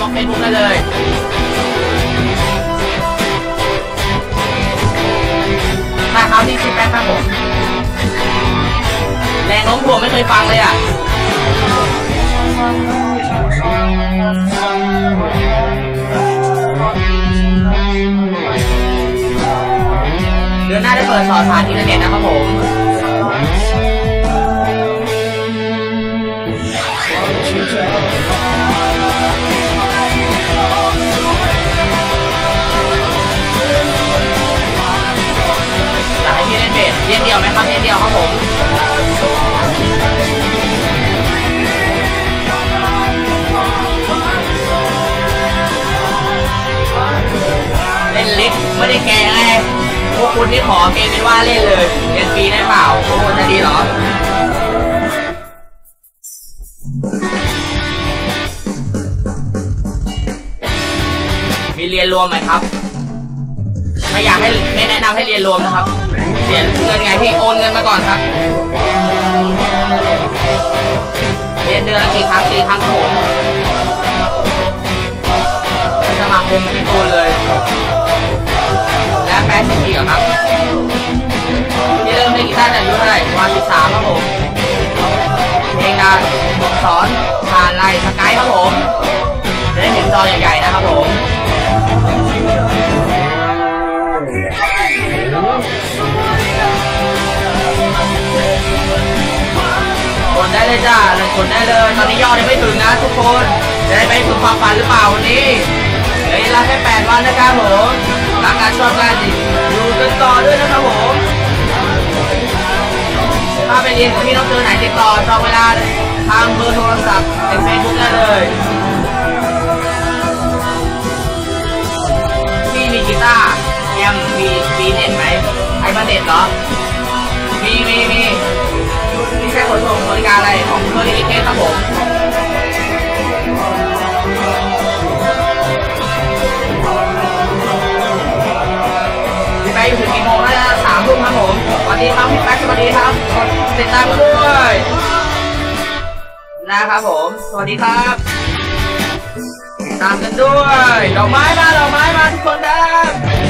บล็อกเฟซบุ๊กได้เลยมาเขาที่ชื่อแป๊บครับผมแรงโน้มถ่วงไม่เคยฟังเลยอ่ะเดือนหน้าได้เปิดสอนผ่านอินเทอร์เน็ตนะครับผมเล่นเดียวไหมครับเล่นเดียวครับผมเล่นลิฟไม่ได้แกงไงพวกคุณที่ขอเกมไม่ว่าเล่นเลยเล่นฟรีได้เปล่าพวกคุณจะดีหรอมีเรียนรวมไหมครับถ้าอยากให้ไม่แนะนำให้เรียนรวมนะครับเงินไงพี่โอนเงินมาก่อนครับเดือนละกี่ครั้งกี่ครั้งครับผมสมัครเป็นพี่โอนเลยและ80ปีเหรอครับที่เริ่มเล่นกีตาร์อายุเท่าไหร่วันที่3ครับผมเพลงการสอนผ่านไลน์สกายครับผมจะได้เห็นจอใหญ่ๆนะครับผมกดได้เลยจ้ากดได้เลยตอนนี้ยอดยังไม่ถึงนะทุกคนจะได้ไปถึงความฝันหรือเปล่าวันนี้เหลือเวลาแค่8วันนะครับผมรักการชอบการอยู่กันต่อด้วยนะครับผมถ้าไปเรียนกับพี่น้องเจอไหนติดต่อจองเวลาทางเบอร์โทรศัพท์ในเฟซบุ๊กได้เลยพี่มีกีตาร์แอมมีเน็ตไหมไอ้บ้านเน็ตเหรอมีใช้ขนส่งบริการอะไรของเคอรี่เกตครับผมพี่แป๊กอยู่ถึงกี่โมงแล้วนะ3 ทุ่มครับผมสวัสดีครับพี่แป๊กสวัสดีครับติดตามกันด้วยนะครับผมสวัสดีครับติดตามกันด้วยดอกไม้มาดอกไม้มาทุกคนครับ